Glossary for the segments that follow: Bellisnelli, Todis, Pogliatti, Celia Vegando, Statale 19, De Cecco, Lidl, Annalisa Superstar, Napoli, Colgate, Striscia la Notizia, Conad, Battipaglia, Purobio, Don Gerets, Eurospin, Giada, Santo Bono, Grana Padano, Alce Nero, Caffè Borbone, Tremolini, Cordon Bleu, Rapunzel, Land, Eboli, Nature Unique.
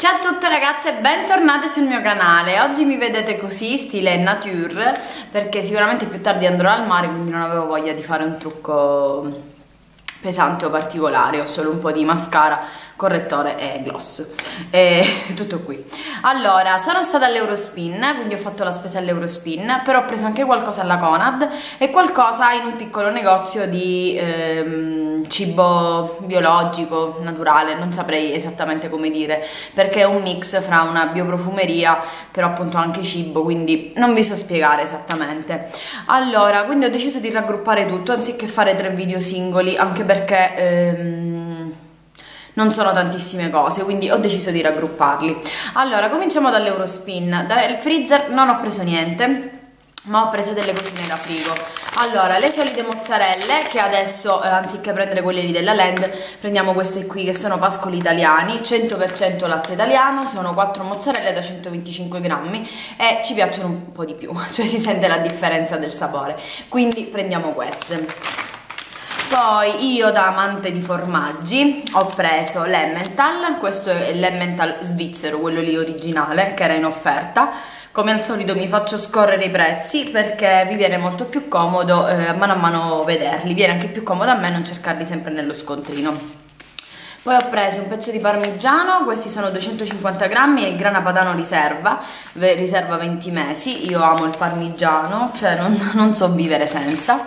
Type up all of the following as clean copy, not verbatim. Ciao a tutte ragazze, bentornate sul mio canale. Oggi mi vedete così, stile nature, perché sicuramente più tardi andrò al mare, quindi non avevo voglia di fare un trucco pesante o particolare. Ho solo un po' di mascara, correttore e gloss e tutto qui. Allora, sono stata all'Eurospin, quindi ho fatto la spesa all'Eurospin, però ho preso anche qualcosa alla Conad e qualcosa in un piccolo negozio di cibo biologico, naturale, non saprei esattamente come dire, perché è un mix fra una bioprofumeria, però appunto anche cibo, quindi non vi so spiegare esattamente. Allora, quindi ho deciso di raggruppare tutto anziché fare 3 video singoli, anche perché non sono tantissime cose, quindi ho deciso di raggrupparli. Allora, cominciamo dall'Eurospin. Dal freezer non ho preso niente, ma ho preso delle cosine da frigo. Allora, le solite mozzarelle, che adesso anziché prendere quelle lì della Land prendiamo queste qui che sono pascoli italiani, 100% latte italiano, sono 4 mozzarelle da 125 grammi e ci piacciono un po' di più, cioè si sente la differenza del sapore, quindi prendiamo queste. Poi io, da amante di formaggi, ho preso l'emmental, questo è l'emmental svizzero, quello lì originale che era in offerta. Come al solito mi faccio scorrere i prezzi perché vi viene molto più comodo mano a mano vederli, viene anche più comodo a me non cercarli sempre nello scontrino. Poi ho preso un pezzo di parmigiano, questi sono 250 grammi, e il grana padano riserva, riserva 20 mesi, io amo il parmigiano, cioè non so vivere senza.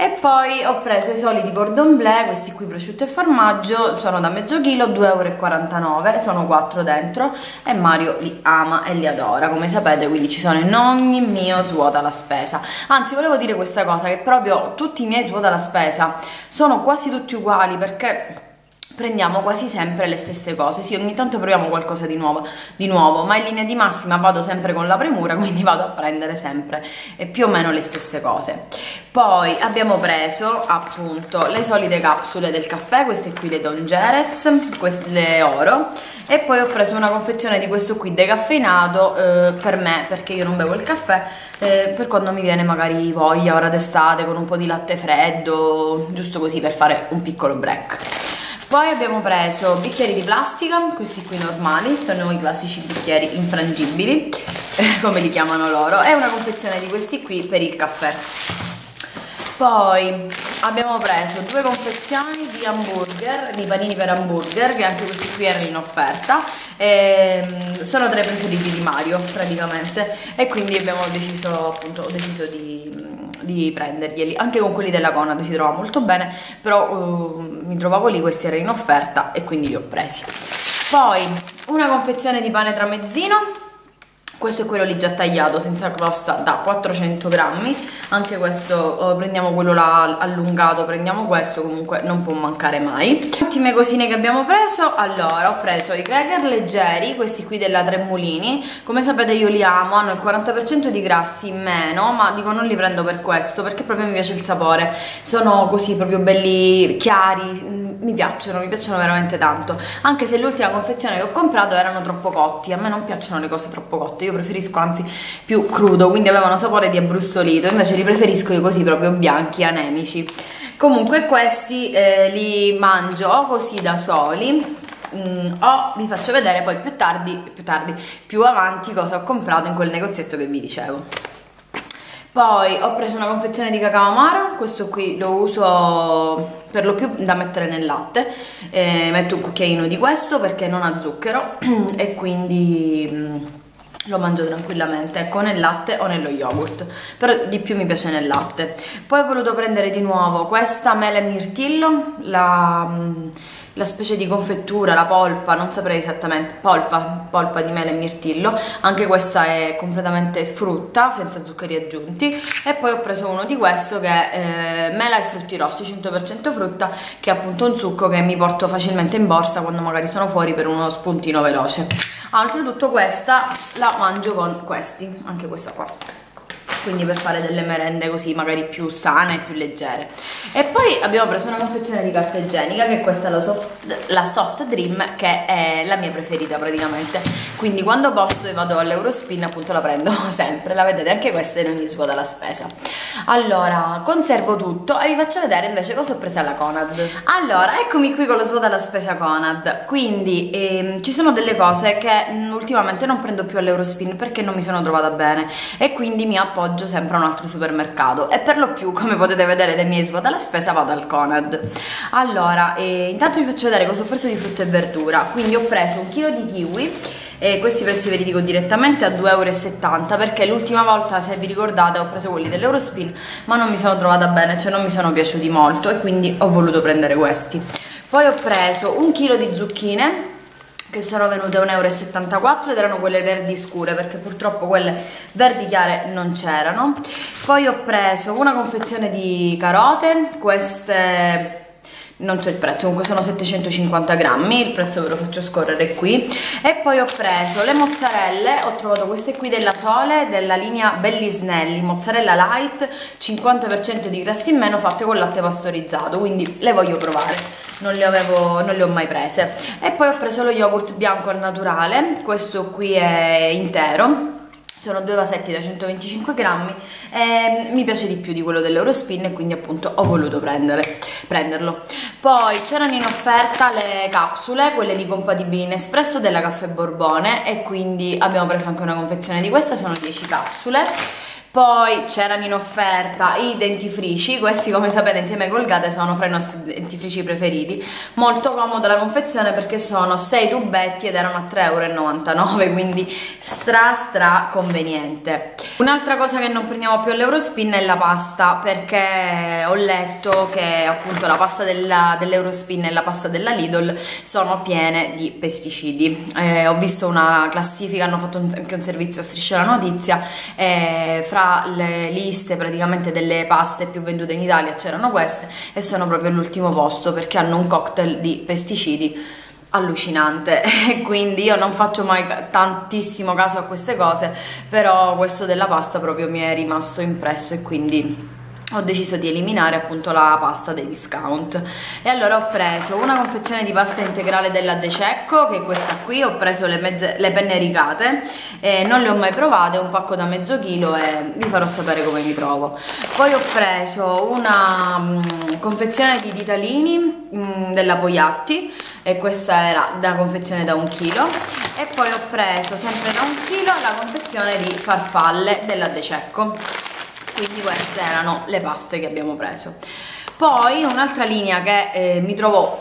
E poi ho preso i soliti Cordon Bleu, questi qui, prosciutto e formaggio, sono da mezzo chilo, 2,49 €, sono 4 dentro e Mario li ama e li adora, come sapete, quindi ci sono in ogni mio svuota la spesa. Anzi, volevo dire questa cosa, che proprio tutti i miei svuota la spesa sono quasi tutti uguali, perché prendiamo quasi sempre le stesse cose. Sì, ogni tanto proviamo qualcosa di nuovo, ma in linea di massima vado sempre con la premura, quindi vado a prendere sempre più o meno le stesse cose. Poi abbiamo preso appunto le solite capsule del caffè, queste qui, le Don Gerets, le oro, e poi ho preso una confezione di questo qui decaffeinato per me, perché io non bevo il caffè, per quando mi viene magari voglia ora d'estate con un po' di latte freddo, giusto così per fare un piccolo break. Poi abbiamo preso bicchieri di plastica, questi qui normali, sono i classici bicchieri infrangibili, come li chiamano loro, e una confezione di questi qui per il caffè. Poi abbiamo preso 2 confezioni di hamburger, di panini per hamburger, che anche questi qui erano in offerta, e sono tra i preferiti di Mario praticamente, e quindi abbiamo deciso, appunto, ho deciso di prenderglieli. Anche con quelli della Conad si trova molto bene, però mi trovavo lì, questi erano in offerta e quindi li ho presi. Poi una confezione di pane tramezzino, questo è quello lì già tagliato senza crosta, da 400 grammi, anche questo prendiamo quello là allungato, prendiamo questo, comunque non può mancare mai. Ultime cosine che abbiamo preso. Allora, ho preso i cracker leggeri, questi qui della Tremolini, come sapete io li amo, hanno il 40% di grassi in meno, ma dico non li prendo per questo, perché proprio mi piace il sapore, sono così proprio belli chiari, mi piacciono veramente tanto, anche se l'ultima confezione che ho comprato erano troppo cotti, a me non piacciono le cose troppo cotte, io preferisco anzi più crudo, quindi avevano sapore di abbrustolito, invece li preferisco io così proprio bianchi, anemici. Comunque questi li mangio o così da soli, o vi faccio vedere poi più avanti cosa ho comprato in quel negozietto che vi dicevo. Poi ho preso una confezione di cacao amaro, questo qui lo uso per lo più da mettere nel latte, metto un cucchiaino di questo perché non ha zucchero e quindi lo mangio tranquillamente, ecco, nel latte o nello yogurt, però di più mi piace nel latte. Poi ho voluto prendere di nuovo questa mela e mirtillo, la specie di confettura, la polpa, non saprei esattamente, polpa di mele e mirtillo, anche questa è completamente frutta, senza zuccheri aggiunti. E poi ho preso uno di questo che è mela e frutti rossi, 100% frutta, che è appunto un succo che mi porto facilmente in borsa quando magari sono fuori per uno spuntino veloce. Oltretutto questa la mangio con questi, anche questa qua. quindi per fare delle merende così magari più sane e più leggere. E poi abbiamo preso una confezione di carta igienica, che questa è la Soft Dream, che è la mia preferita praticamente, quindi quando posso e vado all'Eurospin appunto la prendo sempre, la vedete anche questa in ogni svuota la spesa. Allora conservo tutto e vi faccio vedere invece cosa ho preso alla Conad. Allora eccomi qui con lo svuota la spesa Conad, quindi ci sono delle cose che ultimamente non prendo più all'Eurospin perché non mi sono trovata bene e quindi mi appoggio sempre a un altro supermercato, e per lo più, come potete vedere dai miei svuota la spesa, vado al Conad. Allora intanto vi faccio vedere cosa ho preso di frutta e verdura. Quindi ho preso 1 chilo di kiwi, e questi prezzi ve li dico direttamente a 2,70 euro, perché l'ultima volta, se vi ricordate, ho preso quelli dell'Eurospin ma non mi sono trovata bene, cioè non mi sono piaciuti molto e quindi ho voluto prendere questi. Poi ho preso 1 chilo di zucchine, che sono venute a 1,74 euro, ed erano quelle verdi scure perché purtroppo quelle verdi chiare non c'erano. Poi ho preso una confezione di carote, queste non so il prezzo, comunque sono 750 grammi, il prezzo ve lo faccio scorrere qui. E poi ho preso le mozzarelle, ho trovato queste qui della Sole, della linea Bellisnelli, mozzarella light, 50% di grassi in meno, fatte con latte pastorizzato, quindi le voglio provare, non le ho mai prese. E poi ho preso lo yogurt bianco al naturale, questo qui è intero, sono 2 vasetti da 125 grammi, mi piace di più di quello dell'Eurospin e quindi appunto ho voluto prenderlo. Poi c'erano in offerta le capsule, quelle di compatibili in espresso della Caffè Borbone, e quindi abbiamo preso anche una confezione di questa, sono 10 capsule. Poi c'erano in offerta i dentifrici, questi come sapete insieme ai Colgate sono fra i nostri dentifrici preferiti, molto comoda la confezione perché sono 6 tubetti ed erano a 3,99 euro, quindi stra conveniente. Un'altra cosa che non prendiamo più all'Eurospin è la pasta, perché ho letto che appunto la pasta dell'Eurospin e la pasta della Lidl sono piene di pesticidi. Ho visto una classifica, hanno fatto anche un servizio a Striscia la Notizia, fra le liste praticamente delle paste più vendute in Italia c'erano queste, e sono proprio all'ultimo posto perché hanno un cocktail di pesticidi allucinante. Quindi io non faccio mai tantissimo caso a queste cose, però questo della pasta proprio mi è rimasto impresso e quindi ho deciso di eliminare appunto la pasta dei discount. E allora ho preso una confezione di pasta integrale della De Cecco, che è questa qui, ho preso le penne rigate, non le ho mai provate, un pacco da mezzo chilo e vi farò sapere come mi trovo. Poi ho preso una confezione di ditalini della Pogliatti, e questa era da confezione da 1 chilo. E poi ho preso sempre da 1 chilo la confezione di farfalle della De Cecco. Quindi queste erano le paste che abbiamo preso. Poi un'altra linea che mi trovo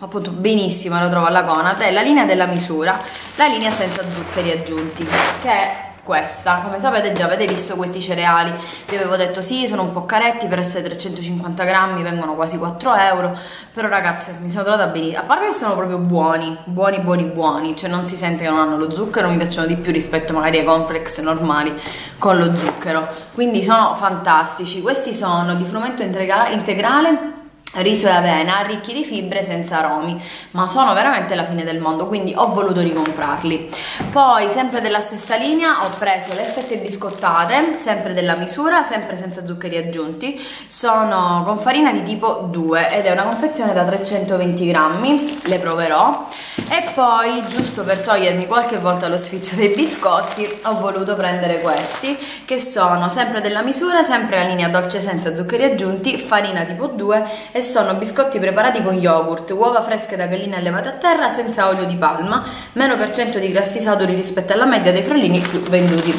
appunto benissimo, la trovo alla Conad, è la linea della misura, la linea senza zuccheri aggiunti, che è questa. Come sapete già avete visto questi cereali, vi avevo detto sì, sono un po' caretti, per essere 350 grammi vengono quasi 4 euro, però ragazzi mi sono trovata benissimo, a parte che sono proprio buoni, cioè non si sente che non hanno lo zucchero, mi piacciono di più rispetto magari ai cornflakes normali con lo zucchero, quindi sono fantastici. Questi sono di frumento integrale, riso e avena, ricchi di fibre, senza aromi, ma sono veramente la fine del mondo, quindi ho voluto ricomprarli. Poi sempre della stessa linea ho preso le fette biscottate, sempre della misura, sempre senza zuccheri aggiunti, sono con farina di tipo 2 ed è una confezione da 320 grammi, le proverò. E poi, giusto per togliermi qualche volta lo sfizio dei biscotti, ho voluto prendere questi, che sono sempre della misura, sempre la linea dolce senza zuccheri aggiunti, farina tipo 2 e sono biscotti preparati con yogurt, uova fresche da gallina allevate a terra, senza olio di palma, meno % di grassi saturi rispetto alla media dei frollini più venduti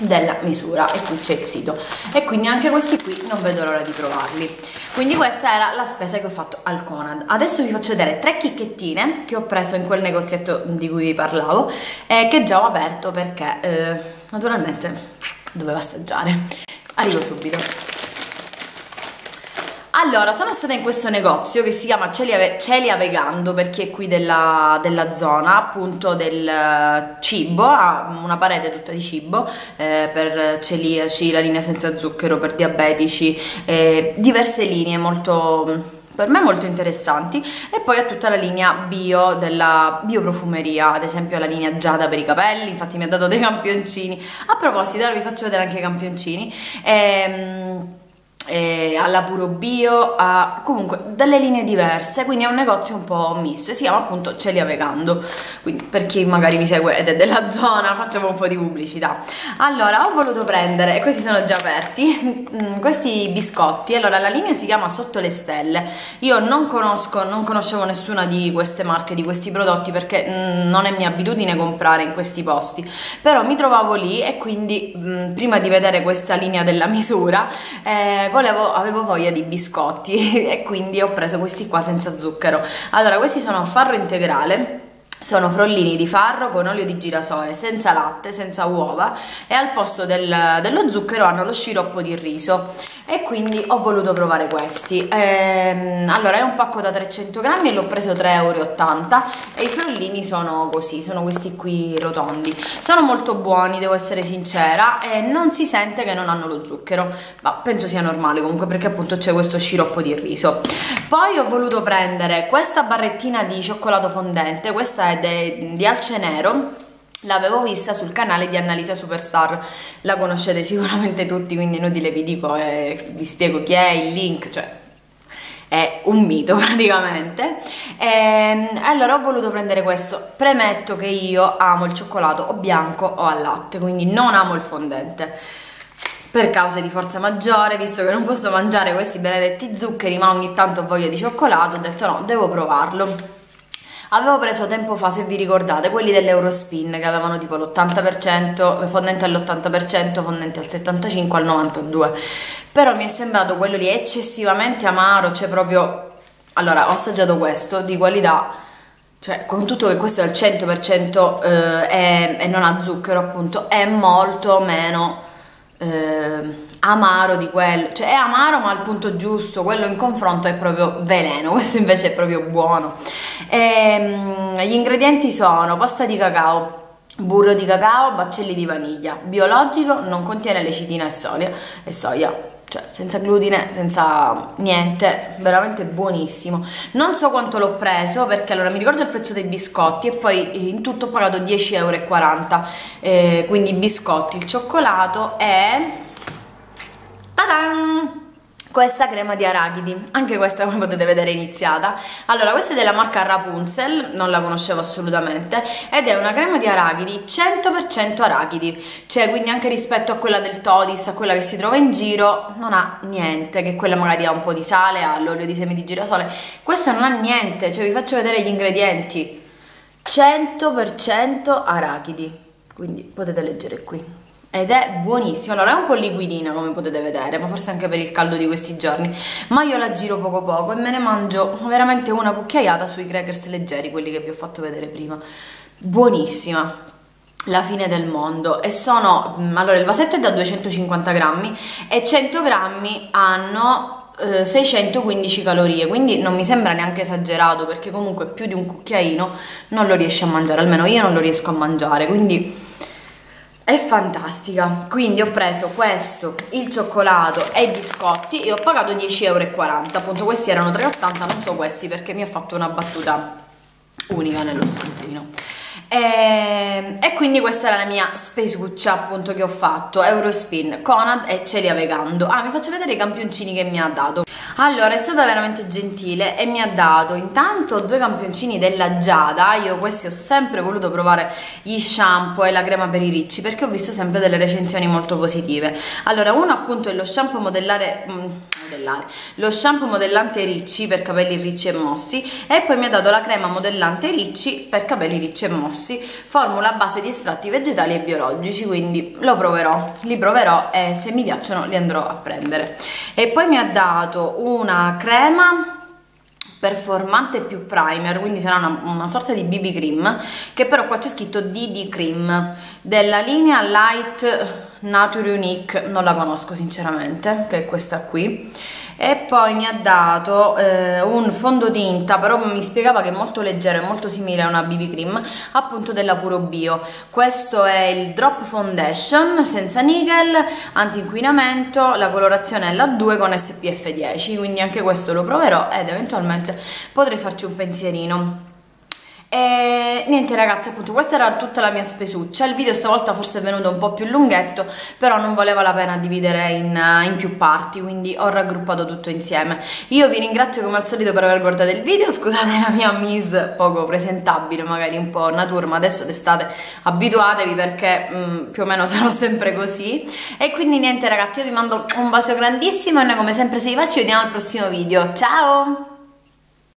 della misura, e qui c'è il sito, e quindi anche questi qui non vedo l'ora di provarli. Quindi questa era la spesa che ho fatto al Conad. Adesso vi faccio vedere 3 chicchettine che ho preso in quel negozietto di cui vi parlavo, che già ho aperto perché naturalmente dovevo assaggiare. Arrivo subito. Allora, sono stata in questo negozio che si chiama Celia Vegando, per chi è qui della zona, appunto del cibo, ha una parete tutta di cibo per celiaci, la linea senza zucchero, per diabetici, diverse linee molto per me molto interessanti, e poi a tutta la linea bio della bioprofumeria, ad esempio la linea Giada per i capelli, infatti mi ha dato dei campioncini. A proposito, ora vi faccio vedere anche i campioncini, alla Purobio, comunque delle linee diverse, quindi è un negozio un po' misto e si chiama appunto Celia Vegando, quindi per chi magari mi segue ed è della zona facciamo un po' di pubblicità. Allora, ho voluto prendere, e questi sono già aperti, questi biscotti. Allora, la linea si chiama Sotto le Stelle. Io non conoscevo nessuna di queste marche, di questi prodotti, perché non è mia abitudine comprare in questi posti, però mi trovavo lì e quindi prima di vedere questa linea della misura avevo voglia di biscotti e quindi ho preso questi qua senza zucchero. Allora, questi sono a farro integrale, sono frollini di farro con olio di girasole, senza latte, senza uova, e al posto dello zucchero hanno lo sciroppo di riso, e quindi ho voluto provare questi. Allora, è un pacco da 300 grammi e l'ho preso 3,80 €, e i frollini sono così, sono questi qui rotondi, sono molto buoni, devo essere sincera, e non si sente che non hanno lo zucchero, ma penso sia normale comunque, perché appunto c'è questo sciroppo di riso. Poi ho voluto prendere questa barrettina di cioccolato fondente, questa è di Alce Nero. L'avevo vista sul canale di Annalisa Superstar, la conoscete sicuramente tutti, quindi inutile vi dico, vi spiego chi è, il link, cioè è un mito praticamente. E allora ho voluto prendere questo. Premetto che io amo il cioccolato o bianco o al latte, quindi non amo il fondente, per cause di forza maggiore, visto che non posso mangiare questi benedetti zuccheri, ma ogni tanto ho voglia di cioccolato, ho detto no, devo provarlo. Avevo preso tempo fa, se vi ricordate, quelli dell'Eurospin che avevano tipo l'80%, fondente all'80%, fondente al 75%, al 92%, però mi è sembrato quello lì eccessivamente amaro, cioè proprio... Allora, ho assaggiato questo di qualità, cioè con tutto che questo è al 100% e non ha zucchero appunto, è molto meno amaro di quello, cioè è amaro ma al punto giusto, quello in confronto è proprio veleno, questo invece è proprio buono. Gli ingredienti sono pasta di cacao, burro di cacao, baccelli di vaniglia, biologico, non contiene lecitina e soia, cioè senza glutine, senza niente, veramente buonissimo. Non so quanto l'ho preso, perché allora mi ricordo il prezzo dei biscotti e poi in tutto ho pagato 10,40 €, quindi i biscotti, il cioccolato e... Ta-da! Questa crema di arachidi, anche questa come potete vedere è iniziata. Allora, questa è della marca Rapunzel, non la conoscevo assolutamente, ed è una crema di arachidi 100% arachidi, cioè quindi anche rispetto a quella del Todis, a quella che si trova in giro, non ha niente, che quella magari ha un po' di sale, ha l'olio di semi di girasole, questa non ha niente, cioè vi faccio vedere gli ingredienti, 100% arachidi, quindi potete leggere qui. Ed è buonissimo. Allora, è un po' liquidina come potete vedere, ma forse anche per il caldo di questi giorni, ma io la giro poco poco e me ne mangio veramente una cucchiaiata sui crackers leggeri, quelli che vi ho fatto vedere prima. Buonissima, la fine del mondo. E sono, allora il vasetto è da 250 grammi e 100 grammi hanno 615 calorie, quindi non mi sembra neanche esagerato, perché comunque più di un cucchiaino non lo riesci a mangiare, almeno io non lo riesco a mangiare, quindi... è fantastica. Quindi ho preso questo, il cioccolato e i biscotti e ho pagato 10,40 €, appunto questi erano 3,80 €, non so questi perché mi ha fatto una battuta unica nello scontrino. E quindi questa era la mia spesuccia appunto che ho fatto, Eurospin, Conad e Celia Vegando. Ah, vi faccio vedere i campioncini che mi ha dato. Allora, è stata veramente gentile e mi ha dato intanto due campioncini della Giada. Io questi ho sempre voluto provare, gli shampoo e la crema per i ricci, perché ho visto sempre delle recensioni molto positive. Allora, uno appunto è lo shampoo modellante ricci per capelli ricci e mossi, e poi mi ha dato la crema modellante ricci per capelli ricci e mossi, formula a base di estratti vegetali e biologici, quindi lo proverò, li proverò e se mi piacciono li andrò a prendere. E poi mi ha dato una crema performante più primer, quindi sarà una sorta di BB cream, che però qua c'è scritto DD cream, della linea Light Nature Unique, non la conosco sinceramente, che è questa qui. e poi mi ha dato un fondotinta, però mi spiegava che è molto leggero e molto simile a una BB cream, appunto della Purobio. Questo è il Drop Foundation senza nickel, anti-inquinamento, la colorazione è la 2 con SPF 10, quindi anche questo lo proverò ed eventualmente potrei farci un pensierino. E niente ragazzi, appunto questa era tutta la mia spesuccia. Il video stavolta forse è venuto un po' più lunghetto, però non valeva la pena dividere in più parti, quindi ho raggruppato tutto insieme. Io vi ringrazio come al solito per aver guardato il video, scusate la mia mise poco presentabile, magari un po' natura, ma adesso d'estate abituatevi perché più o meno sarò sempre così. E quindi niente ragazzi, io vi mando un bacio grandissimo e noi come sempre se vi va ci vediamo al prossimo video, ciao!